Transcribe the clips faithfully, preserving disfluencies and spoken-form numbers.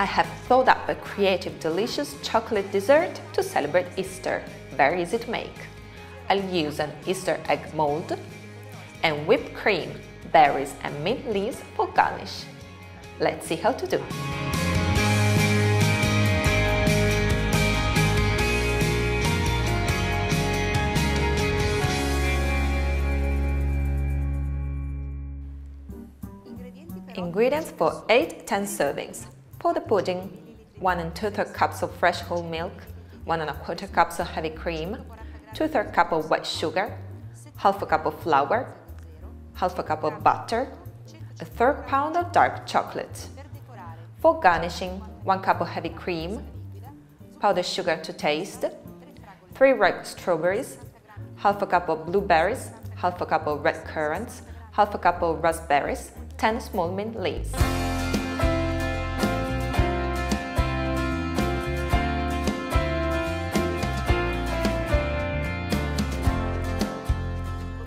I have thought up a creative, delicious chocolate dessert to celebrate Easter. Very easy to make. I'll use an Easter egg mold and whipped cream, berries and mint leaves for garnish. Let's see how to do. Ingredients for eight to ten servings. Pour the pudding, one and two thirds cups of fresh whole milk, one and a quarter cups of heavy cream, two thirds cup of white sugar, half a cup of flour, half a cup of butter, a third pound of dark chocolate. For garnishing, one cup of heavy cream, powdered sugar to taste, three ripe strawberries, half a cup of blueberries, half a cup of red currants, half a cup of raspberries, ten small mint leaves.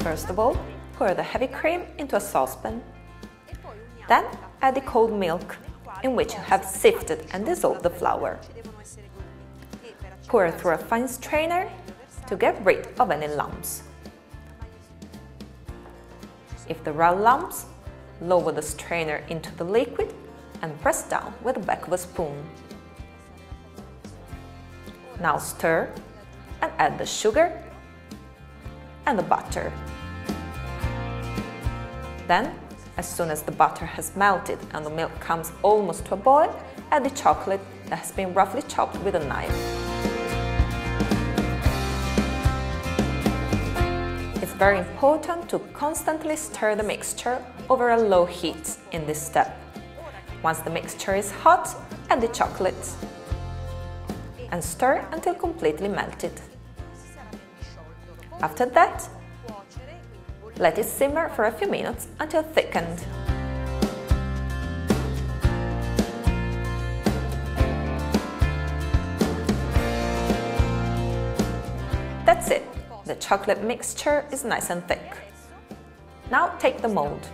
First of all, pour the heavy cream into a saucepan. Then add the cold milk, in which you have sifted and dissolved the flour. Pour through a fine strainer to get rid of any lumps. If there are lumps, lower the strainer into the liquid and press down with the back of a spoon. Now stir and add the sugar and the butter. Then, as soon as the butter has melted and the milk comes almost to a boil, add the chocolate that has been roughly chopped with a knife. It's very important to constantly stir the mixture over a low heat in this step. Once the mixture is hot, add the chocolate and stir until completely melted. After that, let it simmer for a few minutes until thickened. That's it! The chocolate mixture is nice and thick. Now take the mold.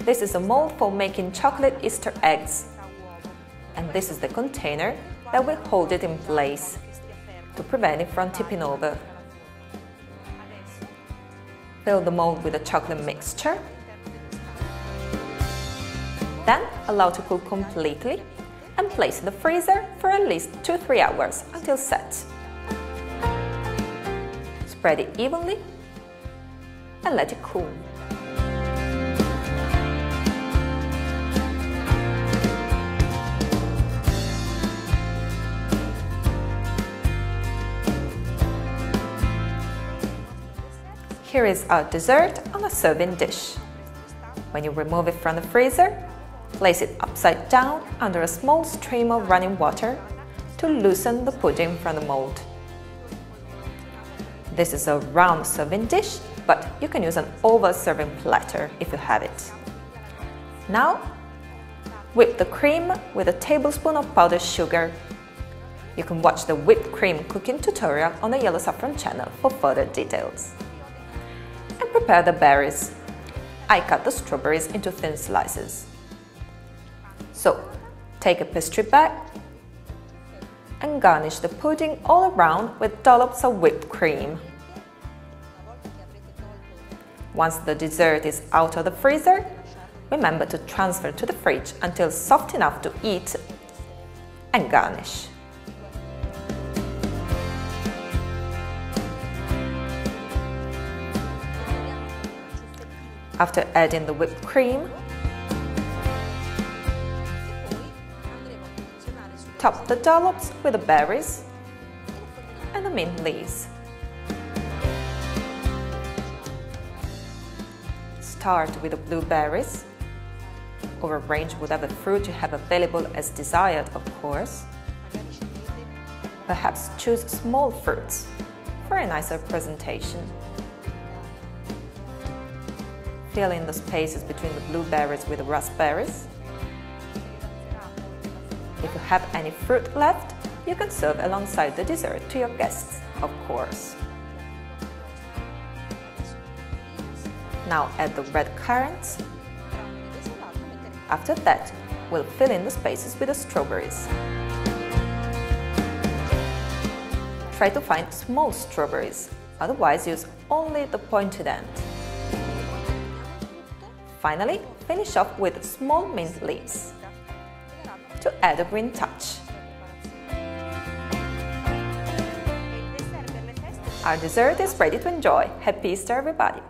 This is a mold for making chocolate Easter eggs. And this is the container that will hold it in place to prevent it from tipping over. Fill the mold with the chocolate mixture. Then allow to cool completely and place in the freezer for at least two to three hours until set. Spread it evenly and let it cool. Here is our dessert on a serving dish. When you remove it from the freezer, place it upside down under a small stream of running water to loosen the pudding from the mold. This is a round serving dish, but you can use an oval serving platter if you have it. Now, whip the cream with a tablespoon of powdered sugar. You can watch the whipped cream cooking tutorial on the Yellow Saffron channel for further details. And prepare the berries. I cut the strawberries into thin slices. So, take a pastry bag and garnish the pudding all around with dollops of whipped cream. Once the dessert is out of the freezer, remember to transfer to the fridge until soft enough to eat and garnish. After adding the whipped cream, top the dollops with the berries and the mint leaves. Start with the blueberries, or arrange whatever fruit you have available as desired, of course. Perhaps choose small fruits for a nicer presentation. Fill in the spaces between the blueberries with the raspberries. If you have any fruit left, you can serve alongside the dessert to your guests, of course. Now add the red currants After that, we'll fill in the spaces with the strawberries. Try to find small strawberries, otherwise use only the pointed end. Finally, finish off with small mint leaves to add a green touch. Our dessert is ready to enjoy. Happy Easter, everybody!